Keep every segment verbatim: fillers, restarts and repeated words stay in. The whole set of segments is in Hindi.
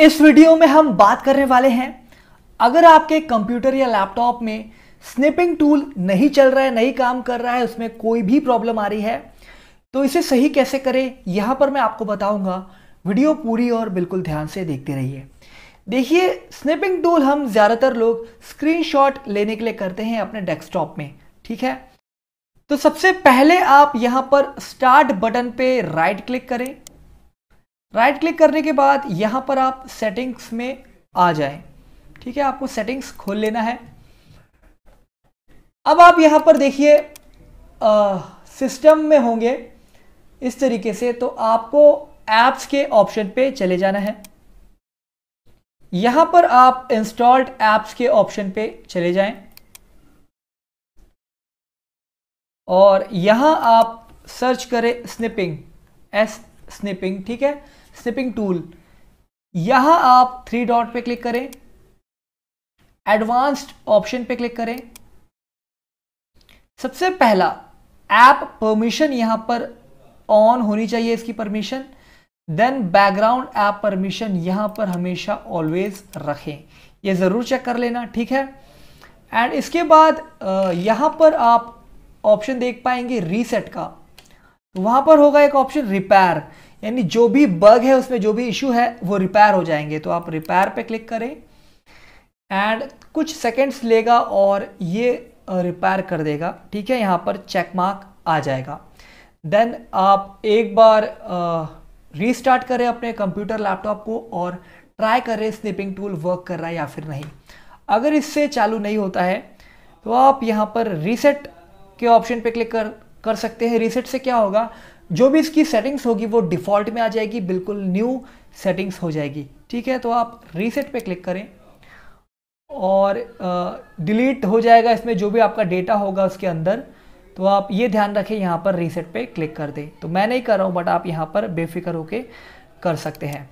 इस वीडियो में हम बात करने वाले हैं, अगर आपके कंप्यूटर या लैपटॉप में स्निपिंग टूल नहीं चल रहा है, नहीं काम कर रहा है, उसमें कोई भी प्रॉब्लम आ रही है तो इसे सही कैसे करें, यहाँ पर मैं आपको बताऊंगा। वीडियो पूरी और बिल्कुल ध्यान से देखते रहिए। देखिए, स्निपिंग टूल हम ज़्यादातर लोग स्क्रीनशॉट लेने के लिए करते हैं अपने डेस्कटॉप में, ठीक है। तो सबसे पहले आप यहाँ पर स्टार्ट बटन पे राइट क्लिक करें। राइट क्लिक करने के बाद यहाँ पर आप सेटिंग्स में आ जाएं, ठीक है। आपको सेटिंग्स खोल लेना है। अब आप यहाँ पर देखिए सिस्टम में होंगे इस तरीके से, तो आपको ऐप्स के ऑप्शन पे चले जाना है। यहाँ पर आप इंस्टॉल्ड ऐप्स के ऑप्शन पे चले जाएं और यहाँ आप सर्च करें स्निपिंग एस स्निपिंग ठीक है, स्निपिंग टूल। यहाँ आप थ्री डॉट पे क्लिक करें, एडवांस्ड ऑप्शन पे क्लिक करें। सबसे पहला ऐप परमिशन यहाँ पर ऑन होनी चाहिए, इसकी permission. Then background app permission यहाँ पर हमेशा ऑलवेज रखें, ये ज़रूर चेक कर लेना, ठीक है। एंड इसके बाद यहाँ पर आप ऑप्शन देख पाएंगे रीसेट का, वहाँ पर होगा एक ऑप्शन रिपेयर, यानी जो भी बग है उसमें, जो भी इशू है वो रिपेयर हो जाएंगे। तो आप रिपेयर पे क्लिक करें एंड कुछ सेकेंड्स लेगा और ये रिपेयर कर देगा, ठीक है। यहाँ पर चेक मार्क आ जाएगा। देन आप एक बार रीस्टार्ट करें अपने कंप्यूटर लैपटॉप को और ट्राई करें स्निपिंग टूल वर्क कर रहा है या फिर नहीं। अगर इससे चालू नहीं होता है तो आप यहाँ पर रीसेट के ऑप्शन पे क्लिक कर कर सकते हैं। रीसेट से क्या होगा, जो भी इसकी सेटिंग्स होगी वो डिफ़ॉल्ट में आ जाएगी, बिल्कुल न्यू सेटिंग्स हो जाएगी, ठीक है। तो आप रीसेट पे क्लिक करें और डिलीट हो जाएगा इसमें जो भी आपका डेटा होगा उसके अंदर। तो आप ये ध्यान रखें, यहाँ पर रीसेट पे क्लिक कर दें। तो मैं नहीं कर रहा हूँ, बट आप यहाँ पर बेफिक्र होके कर सकते हैं।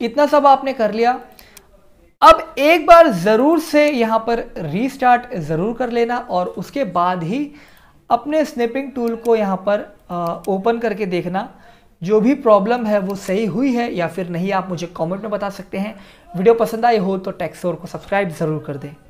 इतना सब आपने कर लिया। अब एक बार ज़रूर से यहाँ पर रीस्टार्ट ज़रूर कर लेना और उसके बाद ही अपने स्निपिंग टूल को यहाँ पर ओपन करके देखना। जो भी प्रॉब्लम है वो सही हुई है या फिर नहीं, आप मुझे कमेंट में बता सकते हैं। वीडियो पसंद आई हो तो टेक्सोर को सब्सक्राइब ज़रूर कर दें।